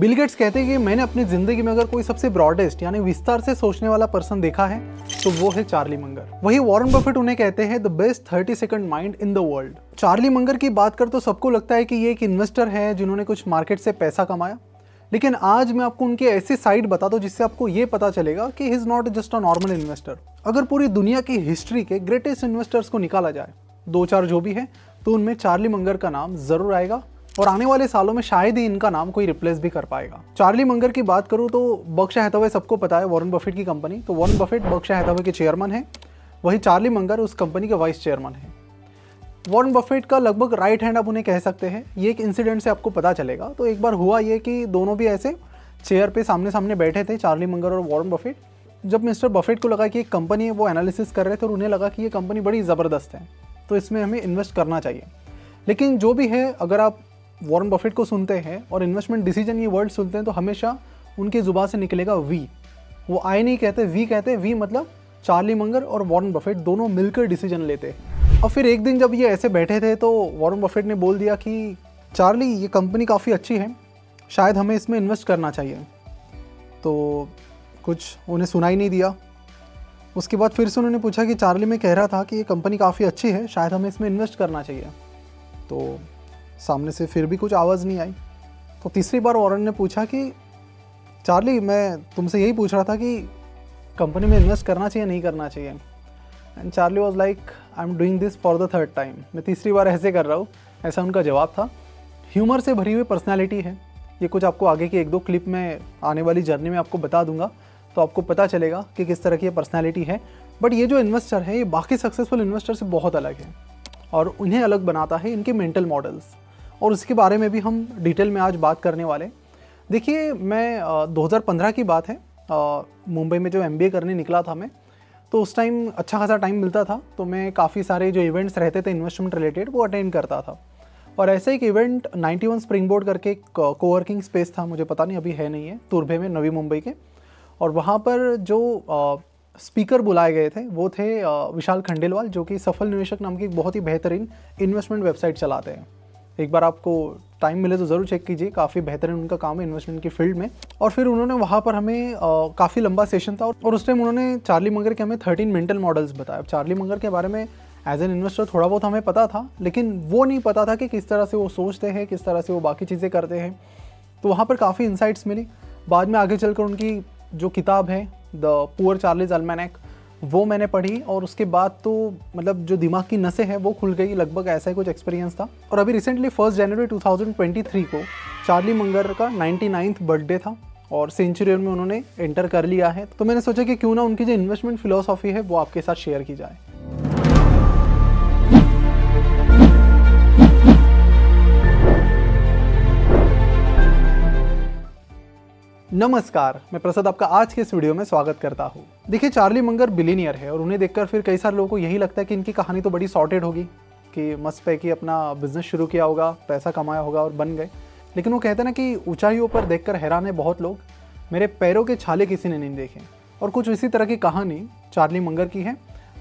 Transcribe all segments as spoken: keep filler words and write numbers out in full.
Bill Gates कहते हैं कि मैंने अपनी जिंदगी में अगर कोई सबसे ब्रॉडेस्ट यानी विस्तार से सोचने वाला पर्सन देखा है तो वो है चार्ली मंगर। वही वॉरेन बफेट उन्हें कहते हैं the best thirty second mind in the world. Charlie Munger की बात कर तो सबको लगता है कि ये एक इन्वेस्टर है जिन्होंने कुछ मार्केट से पैसा कमाया, लेकिन आज मैं आपको उनके ऐसी साइड बता दूं जिससे आपको ये पता चलेगा कि he is not just a normal investor. अगर पूरी दुनिया की हिस्ट्री के ग्रेटेस्ट इन्वेस्टर्स को निकाला जाए, दो चार जो भी है, तो उनमें चार्ली मंगर का नाम जरूर आएगा और आने वाले सालों में शायद ही इनका नाम कोई रिप्लेस भी कर पाएगा। चार्ली मंगर की बात करूँ तो बर्कशायर हैथावे सबको पता है, वॉरेन बफेट की कंपनी। तो वॉरेन बफेट बर्कशायर हैथावे के चेयरमैन है, वही चार्ली मंगर उस कंपनी के वाइस चेयरमैन है। वॉरेन बफेट का लगभग राइट हैंड आप उन्हें कह सकते हैं, ये एक इंसिडेंट से आपको पता चलेगा। तो एक बार हुआ ये कि दोनों भी ऐसे चेयर पे सामने सामने बैठे थे, चार्ली मंगर और वॉरेन बफेट। जब मिस्टर बफेट को लगा कि एक कंपनी है, वो एनालिसिस कर रहे थे और उन्हें लगा कि ये कंपनी बड़ी ज़बरदस्त है तो इसमें हमें इन्वेस्ट करना चाहिए। लेकिन जो भी है, अगर आप वॉरेन बफेट को सुनते हैं और इन्वेस्टमेंट डिसीजन ये वर्ड सुनते हैं तो हमेशा उनकी जुबान से निकलेगा वी। वो आई नहीं कहते, वी कहते हैं। वी मतलब चार्ली मंगर और वॉरेन बफेट दोनों मिलकर डिसीजन लेते हैं। और फिर एक दिन जब ये ऐसे बैठे थे तो वॉरेन बफेट ने बोल दिया कि चार्ली, ये कंपनी काफ़ी अच्छी है, शायद हमें इसमें इन्वेस्ट करना चाहिए। तो कुछ उन्हें सुनाई नहीं दिया। उसके बाद फिर से उन्होंने पूछा कि चार्ली, मैं कह रहा था कि ये कंपनी काफ़ी अच्छी है, शायद हमें इसमें इन्वेस्ट करना चाहिए। तो सामने से फिर भी कुछ आवाज़ नहीं आई। तो तीसरी बार वॉरेन ने पूछा कि चार्ली, मैं तुमसे यही पूछ रहा था कि कंपनी में इन्वेस्ट करना चाहिए नहीं करना चाहिए। And Charlie was like, I am doing this for the third time, मैं तीसरी बार ऐसे कर रहा हूँ, ऐसा उनका जवाब था। ह्यूमर से भरी हुई पर्सनालिटी है। ये कुछ आपको आगे की एक दो क्लिप में, आने वाली जर्नी में आपको बता दूंगा तो आपको पता चलेगा कि किस तरह की ये पर्सनालिटी है। बट ये जो इन्वेस्टर है ये बाकी सक्सेसफुल इन्वेस्टर से बहुत अलग है और उन्हें अलग बनाता है इनके मेंटल मॉडल्स, और उसके बारे में भी हम डिटेल में आज बात करने वाले। देखिए, मैं दो हज़ार पंद्रह की बात है, मुंबई में जो एमबीए करने निकला था मैं, तो उस टाइम अच्छा खासा टाइम मिलता था तो मैं काफ़ी सारे जो इवेंट्स रहते थे इन्वेस्टमेंट रिलेटेड वो अटेंड करता था। और ऐसे एक event ninety one springboard करके एक कोवर्किंग स्पेस था, मुझे पता नहीं अभी है नहीं है, तुर्भे में, नवी मुंबई के। और वहाँ पर जो आ, स्पीकर बुलाए गए थे वो थे आ, विशाल खंडेलवाल, जो कि सफल निवेशक नाम की एक बहुत ही बेहतरीन इन्वेस्टमेंट वेबसाइट चलाते हैं। एक बार आपको टाइम मिले तो ज़रूर चेक कीजिए, काफ़ी बेहतरीन उनका काम है इन्वेस्टमेंट की फील्ड में। और फिर उन्होंने वहाँ पर हमें काफ़ी लंबा सेशन था और उस टाइम उन्होंने चार्ली मंगर के हमें थर्टीन मेंटल मॉडल्स बताए। चार्ली मंगर के बारे में एज एन इन्वेस्टर थोड़ा बहुत हमें पता था, लेकिन वो नहीं पता था कि किस तरह से वो सोचते हैं, किस तरह से वो बाकी चीज़ें करते हैं। तो वहाँ पर काफ़ी इंसाइट्स मिली। बाद में आगे चल कर उनकी जो किताब है द पुअर चार्लीज अल्मैनक वो मैंने पढ़ी, और उसके बाद तो मतलब जो दिमाग की नसें हैं वो खुल गई, लगभग ऐसा ही कुछ एक्सपीरियंस था। और अभी recently first January two thousand twenty three को चार्ली मंगर का निन्यानवे बर्थडे था और सेंचुरियन में उन्होंने एंटर कर लिया है। तो मैंने सोचा कि क्यों ना उनकी जो इन्वेस्टमेंट फिलोसॉफी है वो आपके साथ शेयर की जाए। नमस्कार, मैं प्रसाद आपका आज के इस वीडियो में स्वागत करता हूँ। देखिए, चार्ली मंगर बिलियनियर है और उन्हें देखकर फिर कई सारे लोगों को यही लगता है कि इनकी कहानी तो बड़ी सॉर्टेड होगी, कि मस्त पैकी अपना बिजनेस शुरू किया होगा, पैसा कमाया होगा और बन गए। लेकिन वो कहते हैं ना कि ऊंचाइयों पर देखकर हैरान है बहुत लोग, मेरे पैरों के छाले किसी ने नहीं देखे। और कुछ इसी तरह की कहानी चार्ली मंगर की है।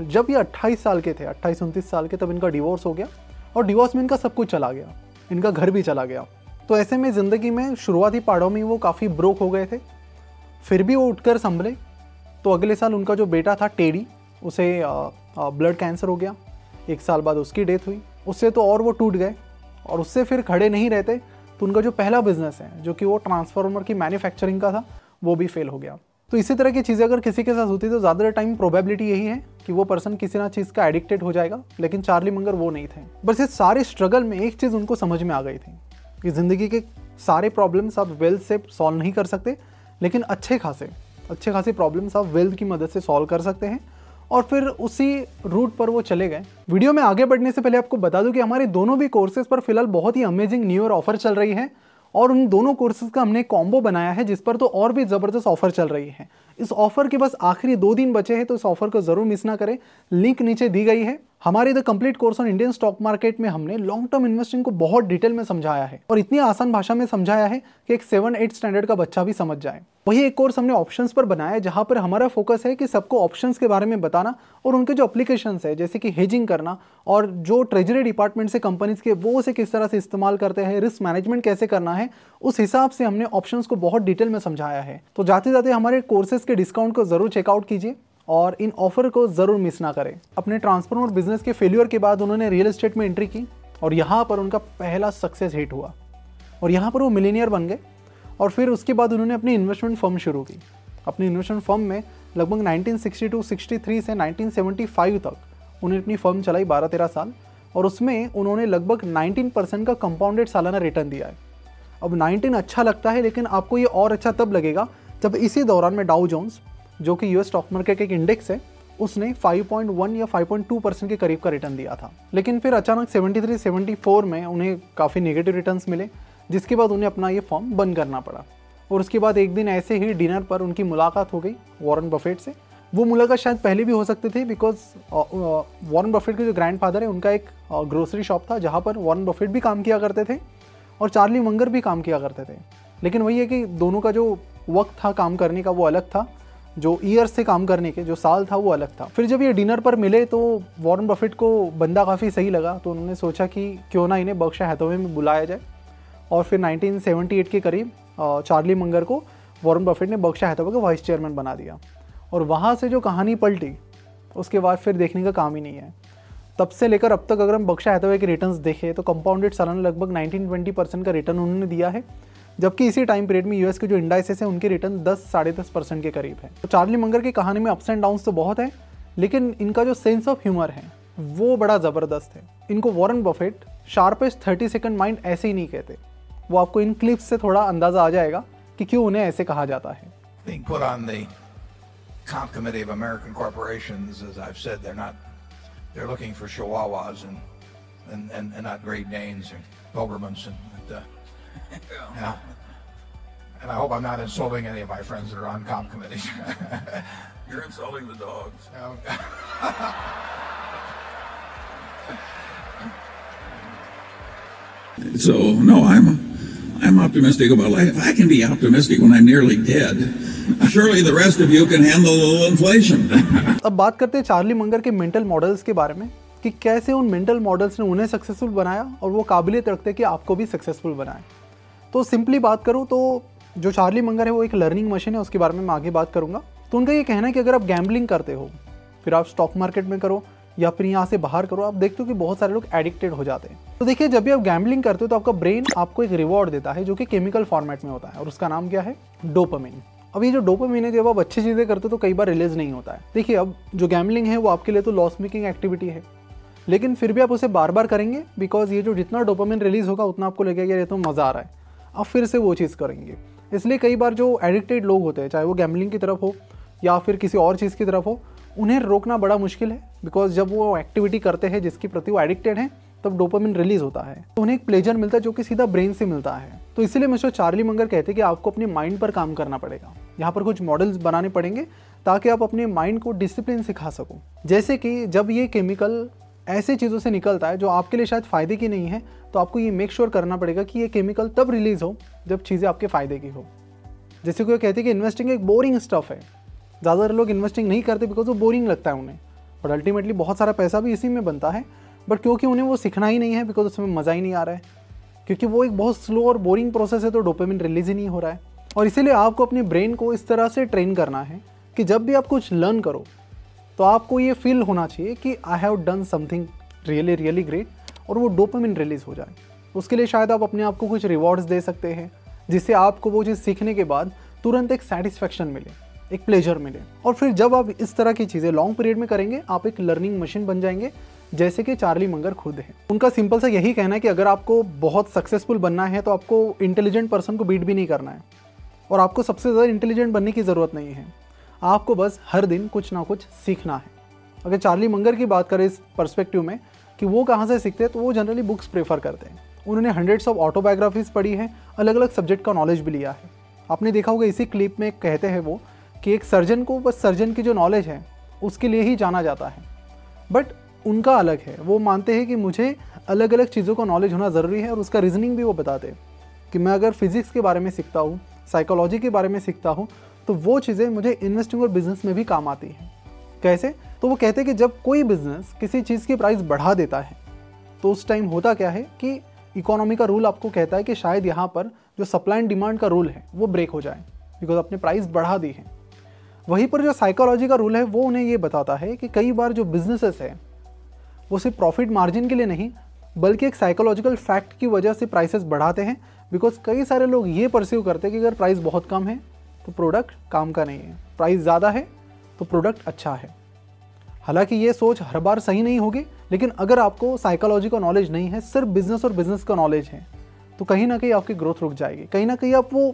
जब ये अट्ठाईस साल के थे, अट्ठाईस उनतीस साल के, तब इनका डिवोर्स हो गया और डिवोर्स में इनका सब कुछ चला गया, इनका घर भी चला गया। तो ऐसे में ज़िंदगी में शुरुआती पहाड़ों में वो काफ़ी ब्रोक हो गए थे। फिर भी वो उठकर संभले। तो अगले साल उनका जो बेटा था टेडी, उसे ब्लड कैंसर हो गया। एक साल बाद उसकी डेथ हुई, उससे तो और वो टूट गए। और उससे फिर खड़े नहीं रहते तो उनका जो पहला बिजनेस है, जो कि वो ट्रांसफार्मर की मैन्युफैक्चरिंग का था, वो भी फेल हो गया। तो इसी तरह की चीज़ें अगर किसी के साथ होती तो ज़्यादा टाइम प्रोबेबिलिटी यही है कि वो पर्सन किसी ना चीज़ का एडिक्टेड हो जाएगा। लेकिन चार्ली मंगर वो नहीं थे। बस इस सारे स्ट्रगल में एक चीज़ उनको समझ में आ गई थी कि ज़िंदगी के सारे प्रॉब्लम्स आप वेल्थ से सॉल्व नहीं कर सकते, लेकिन अच्छे खासे अच्छे खासे प्रॉब्लम्स आप वेल्थ की मदद से सॉल्व कर सकते हैं। और फिर उसी रूट पर वो चले गए। वीडियो में आगे बढ़ने से पहले आपको बता दूं कि हमारे दोनों भी कोर्सेज़ पर फिलहाल बहुत ही अमेजिंग न्यू ईयर ऑफर चल रही है और उन दोनों कोर्सेज़ का हमने कॉम्बो बनाया है जिस पर तो और भी ज़बरदस्त ऑफर चल रही है। इस ऑफ़र के बस आखिरी दो दिन बचे हैं, तो इस ऑफ़र को ज़रूर मिस ना करें। लिंक नीचे दी गई है। हमारे the complete course on Indian stock market में हमने लॉन्ग टर्म इन्वेस्टिंग को बहुत डिटेल में समझाया है और इतनी आसान भाषा में समझाया है कि एक सेवन एट स्टैंडर्ड का बच्चा भी समझ जाए। वही एक कोर्स हमने ऑप्शंस पर बनाया है जहाँ पर हमारा फोकस है कि सबको ऑप्शंस के बारे में बताना और उनके जो एप्लीकेशंस है जैसे कि हेजिंग करना और जो ट्रेजरी डिपार्टमेंट से कंपनीज के वो उसे किस तरह से इस्तेमाल करते हैं, रिस्क मैनेजमेंट कैसे करना है, उस हिसाब से हमने ऑप्शंस को बहुत डिटेल में समझाया है। तो जाते जाते हमारे कोर्सेज के डिस्काउंट को ज़रूर चेकआउट कीजिए और इन ऑफर को ज़रूर मिस ना करें। अपने ट्रांसफॉर्मर बिजनेस के फेल्यूर के बाद उन्होंने रियल एस्टेट में एंट्री की और यहाँ पर उनका पहला सक्सेस हिट हुआ और यहाँ पर वो मिलीनियर बन गए और फिर उसके बाद उन्होंने अपनी इन्वेस्टमेंट फर्म शुरू की। अपनी इन्वेस्टमेंट फर्म में लगभग nineteen sixty two sixty three से नाइनटीन सेवेंटी फाइव तक उन्हें अपनी फर्म चलाई बारह तेरह साल और उसमें उन्होंने लगभग नाइनटीन परसेंट का कंपाउंडेड सालाना रिटर्न दिया है। अब नाइनटीन अच्छा लगता है लेकिन आपको ये और अच्छा तब लगेगा जब इसी दौरान में डाउ जोन्स जो कि यूएस स्टॉक मार्केट का एक इंडेक्स है उसने फाइव पॉइंट वन या फाइव पॉइंट टू परसेंट के करीब का रिटर्न दिया था। लेकिन फिर अचानक सेवेंटी थ्री सेवेंटी फोर में उन्हें काफ़ी नेगेटिव रिटर्न्स मिले जिसके बाद उन्हें अपना ये फॉर्म बंद करना पड़ा। और उसके बाद एक दिन ऐसे ही डिनर पर उनकी मुलाकात हो गई वॉरेन बफेट से। वो मुलाकात शायद पहले भी हो सकती थी बिकॉज वॉरेन बफेट के जो ग्रैंडफादर है उनका एक ग्रोसरी शॉप था जहाँ पर वॉरेन बफेट भी काम किया करते थे और चार्ली मंगर भी काम किया करते थे। लेकिन वही है कि दोनों का जो वक्त था काम करने का वो अलग था, जो ईयर्स से काम करने के जो साल था वो अलग था। फिर जब ये डिनर पर मिले तो वॉरेन बफेट को बंदा काफ़ी सही लगा तो उन्होंने सोचा कि क्यों ना इन्हें बर्कशायर हैथवे में बुलाया जाए और फिर नाइनटीन सेवेंटी एट के करीब चार्ली मंगर को वॉरेन बफेट ने बर्कशायर हैथवे का वाइस चेयरमैन बना दिया। और वहाँ से जो कहानी पलटी उसके बाद फिर देखने का काम ही नहीं है। तब से लेकर अब तक अगर हम बर्कशायर हैथवे के रिटर्न्स देखें तो कंपाउंडेड सालाना लगभग नाइनटीन ट्वेंटी परसेंट का रिटर्न उन्होंने दिया है, जबकि इसी टाइम पीरियड में यूएस के जो इंडाइसेस हैं उनके रिटर्न दस साढ़े दस परसेंट के करीब है। तो चार्ली मंगर की कहानी में अप्स एंड डाउन्स तो बहुत है लेकिन इनका जो सेंस ऑफ ह्यूमर है वो बड़ा ज़बरदस्त है। इनको Warren Buffett sharpest thirty second mind ऐसे ही नहीं कहते, वो आपको इन क्लिप्स से थोड़ा अंदाज़ा आ जाएगा कि क्यों उन्हें ऐसे कहा जाता है। Yeah. And I hope I'm not insulting any of my friends that are on comp committees. You're insulting the dogs. So no, I'm I'm optimistic about life. If I can be optimistic when I'm nearly dead, surely the rest of you can handle a little inflation. अब बात करते हैं Charlie Munger के mental models के बारे में कि कैसे उन मेंटल मॉडल्स ने उन्हें सक्सेसफुल बनाया और वो काबिलियत रखते कि आपको भी सक्सेसफुल बनाए। तो सिंपली बात करूँ तो जो चार्ली मंगर है वो एक लर्निंग मशीन है, उसके बारे में मैं आगे बात करूँगा। तो उनका ये कहना है कि अगर आप गैम्बलिंग करते हो फिर आप स्टॉक मार्केट में करो या फिर यहाँ से बाहर करो, आप देखते हो कि बहुत सारे लोग एडिक्टेड हो जाते हैं। तो देखिए जब भी आप गैम्बलिंग करते हो तो आपका ब्रेन आपको एक रिवॉर्ड देता है जो कि केमिकल फॉर्मेट में होता है और उसका नाम क्या है, डोपामिन। अब ये जो डोपामिन है जब आप अच्छी चीज़ें करते हो तो कई बार रिलीज नहीं होता है। देखिए अब जो गैम्बलिंग है वो आपके लिए तो लॉस मेकिंग एक्टिविटी है लेकिन फिर भी आप उसे बार बार करेंगे बिकॉज ये जो जितना डोपामिन रिलीज होगा उतना आपको लगेगा ये तो मज़ा आ रहा है, आप फिर से वो चीज़ करेंगे। इसलिए कई बार जो एडिक्टेड लोग होते हैं चाहे वो गैम्बलिंग की तरफ हो या फिर किसी और चीज़ की तरफ हो उन्हें रोकना बड़ा मुश्किल है बिकॉज जब वो एक्टिविटी करते हैं जिसके प्रति वो एडिक्टेड हैं तब डोपामिन रिलीज होता है तो उन्हें एक प्लेजर मिलता है जो कि सीधा ब्रेन से मिलता है। तो इसीलिए मिस्टर चार्ली मंगर कहते हैं कि आपको अपने माइंड पर काम करना पड़ेगा, यहाँ पर कुछ मॉडल्स बनाने पड़ेंगे ताकि आप अपने माइंड को डिसिप्लिन सिखा सको। जैसे कि जब ये केमिकल ऐसे चीज़ों से निकलता है जो आपके लिए शायद फ़ायदे की नहीं है तो आपको ये मेक श्योर करना पड़ेगा कि ये केमिकल तब रिलीज़ हो जब चीज़ें आपके फ़ायदे की हो। जैसे कोई कहते हैं कि इन्वेस्टिंग एक बोरिंग स्टफ़ है, ज़्यादातर लोग इन्वेस्टिंग नहीं करते बिकॉज वो बोरिंग लगता है उन्हें, बट अल्टीमेटली बहुत सारा पैसा भी इसी में बनता है बट क्योंकि उन्हें वो सीखना ही नहीं है बिकॉज उसमें मज़ा ही नहीं आ रहा है क्योंकि वो एक बहुत स्लो और बोरिंग प्रोसेस है तो डोपामिन रिलीज ही नहीं हो रहा है। और इसीलिए आपको अपने ब्रेन को इस तरह से ट्रेन करना है कि जब भी आप कुछ लर्न करो तो आपको ये फील होना चाहिए कि I have done something really really great और वो डोपामिन रिलीज़ हो जाए। उसके लिए शायद आप अपने आप को कुछ रिवॉर्ड्स दे सकते हैं जिससे आपको वो चीज़ सीखने के बाद तुरंत एक सेटिस्फेक्शन मिले, एक प्लेजर मिले। और फिर जब आप इस तरह की चीज़ें लॉन्ग पीरियड में करेंगे आप एक लर्निंग मशीन बन जाएंगे जैसे कि चार्ली मंगर खुद हैं। उनका सिंपल सा यही कहना है कि अगर आपको बहुत सक्सेसफुल बनना है तो आपको इंटेलिजेंट पर्सन को बीट भी नहीं करना है और आपको सबसे ज़्यादा इंटेलिजेंट बनने की ज़रूरत नहीं है, आपको बस हर दिन कुछ ना कुछ सीखना है। अगर चार्ली मंगर की बात करें इस पर्सपेक्टिव में कि वो कहाँ से सीखते हैं तो वो जनरली बुक्स प्रेफर करते हैं। उन्होंने हंड्रेड्स ऑफ ऑटोबायोग्राफीज़ पढ़ी हैं, अलग अलग सब्जेक्ट का नॉलेज भी लिया है। आपने देखा होगा इसी क्लिप में कहते हैं वो कि एक सर्जन को बस सर्जन की जो नॉलेज है उसके लिए ही जाना जाता है बट उनका अलग है। वो मानते हैं कि मुझे अलग अलग चीज़ों का नॉलेज होना ज़रूरी है और उसका रीजनिंग भी वो बताते हैं कि मैं अगर फिज़िक्स के बारे में सीखता हूँ, साइकोलॉजी के बारे में सीखता हूँ, तो वो चीज़ें मुझे इन्वेस्टिंग और बिजनेस में भी काम आती हैं। कैसे? तो वो कहते हैं कि जब कोई बिजनेस किसी चीज़ की प्राइस बढ़ा देता है तो उस टाइम होता क्या है कि इकोनॉमी का रूल आपको कहता है कि शायद यहाँ पर जो सप्लाई एंड डिमांड का रूल है वो ब्रेक हो जाए, बिकॉज आपने प्राइस बढ़ा दी है। वहीं पर जो साइकोलॉजी का रूल है वो उन्हें ये बताता है कि कई बार जो बिजनेसेस है वो सिर्फ प्रॉफिट मार्जिन के लिए नहीं बल्कि एक साइकोलॉजिकल फैक्ट की वजह से प्राइसेस बढ़ाते हैं, बिकॉज कई सारे लोग ये परस्यू करते हैं कि अगर प्राइस बहुत कम है तो प्रोडक्ट काम का नहीं है, प्राइस ज़्यादा है तो प्रोडक्ट अच्छा है। हालांकि ये सोच हर बार सही नहीं होगी, लेकिन अगर आपको साइकोलॉजी का नॉलेज नहीं है, सिर्फ बिजनेस और बिजनेस का नॉलेज है, तो कहीं ना कहीं आपकी ग्रोथ रुक जाएगी। कहीं ना कहीं आप वो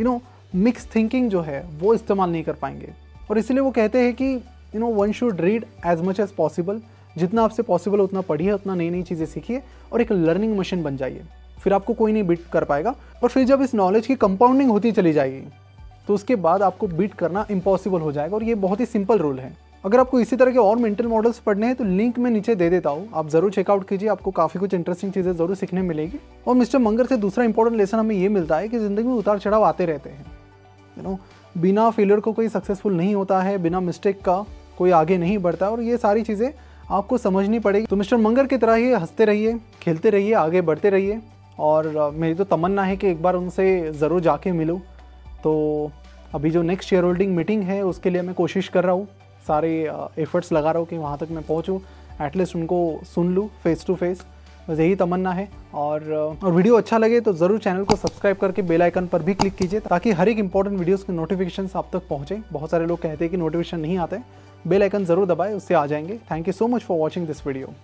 यू नो मिक्स थिंकिंग जो है वो इस्तेमाल नहीं कर पाएंगे। और इसलिए वो कहते हैं कि you know one should read as much as possible, जितना आपसे पॉसिबल उतना पढ़िए, उतना नई नई चीज़ें सीखिए और एक लर्निंग मशीन बन जाइए। फिर आपको कोई नहीं बीट कर पाएगा। और फिर जब इस नॉलेज की कंपाउंडिंग होती चली जाएगी तो उसके बाद आपको बीट करना इम्पॉसिबल हो जाएगा। और ये बहुत ही सिंपल रूल है। अगर आपको इसी तरह के और मेंटल मॉडल्स पढ़ने हैं तो लिंक मैं नीचे दे देता हूँ, आप ज़रूर चेकआउट कीजिए, आपको काफ़ी कुछ इंटरेस्टिंग चीज़ें ज़रूर सीखने मिलेगी। और मिस्टर मंगर से दूसरा इंपॉर्टेंट लेसन हमें ये मिलता है कि ज़िंदगी में उतार चढ़ाव आते रहते हैं। यू नो बिना फेलियर को कोई सक्सेसफुल नहीं होता है, बिना मिस्टेक का कोई आगे नहीं बढ़ता, और ये सारी चीज़ें आपको समझनी पड़ेगी। तो मिस्टर मंगर की तरह ही हंसते रहिए, खेलते रहिए, आगे बढ़ते रहिए। और मेरी तो तमन्ना है कि एक बार उनसे ज़रूर जाके मिलूँ। तो अभी जो नेक्स्ट शेयर होल्डिंग मीटिंग है उसके लिए मैं कोशिश कर रहा हूँ, सारे एफर्ट्स लगा रहा हूँ कि वहाँ तक मैं पहुँचूँ, एटलीस्ट उनको सुन लूँ फेस टू फेस, बस यही तमन्ना है। और और वीडियो अच्छा लगे तो ज़रूर चैनल को सब्सक्राइब करके बेल आइकन पर भी क्लिक कीजिए ताकि हर एक इंपॉर्टेंट वीडियोस के नोटिफिकेशंस आप तक पहुँचें। बहुत सारे लोग कहते हैं कि नोटिफिकेशन नहीं आते, बेल आइकन ज़रूर दबाएं, उससे आ जाएंगे। Thank you so much for watching this video.